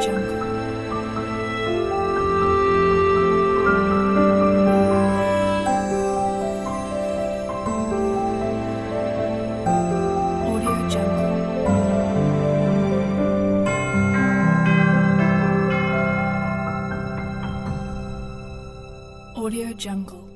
AudioJungle. AudioJungle.